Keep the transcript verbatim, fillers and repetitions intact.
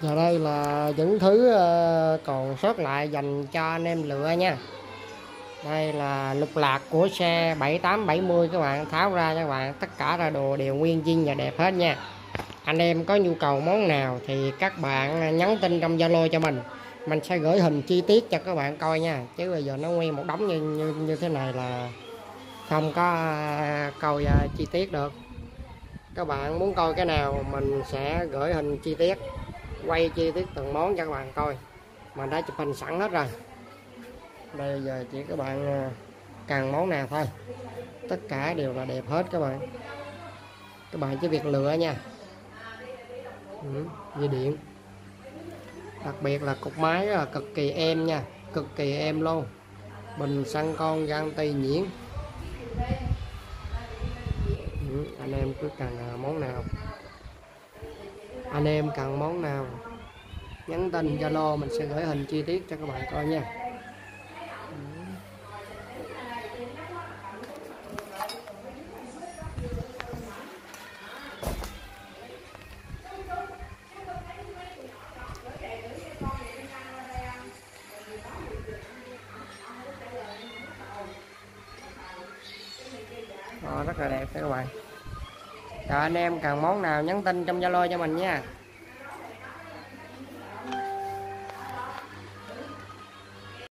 Và đây là những thứ còn sót lại dành cho anh em lựa nha. Đây là lục lạc của xe bảy tám bảy mươi các bạn, tháo ra các bạn, tất cả ra đồ đều nguyên zin và đẹp hết nha. Anh em có nhu cầu món nào thì các bạn nhắn tin trong Zalo cho mình, mình sẽ gửi hình chi tiết cho các bạn coi nha. Chứ bây giờ nó nguyên một đống như như, như thế này là không có coi chi tiết được. Các bạn muốn coi cái nào mình sẽ gửi hình chi tiết, quay chi tiết từng món cho các bạn coi. Mình đã chụp hình sẵn hết rồi. Bây giờ chỉ các bạn cần món nào thôi, tất cả đều là đẹp hết các bạn. Các bạn chỉ việc lựa nha. Ừ, dây điện đặc biệt là cục máy là cực kỳ êm nha, cực kỳ êm luôn. Bình xăng con gan tây nhuyễn. Ừ, anh em cứ cần món nào, anh em cần món nào nhắn tin Zalo mình sẽ gửi hình chi tiết cho các bạn coi nha. Rất là đẹp các bạn. Rồi anh em cần món nào nhắn tin trong Zalo cho mình nha.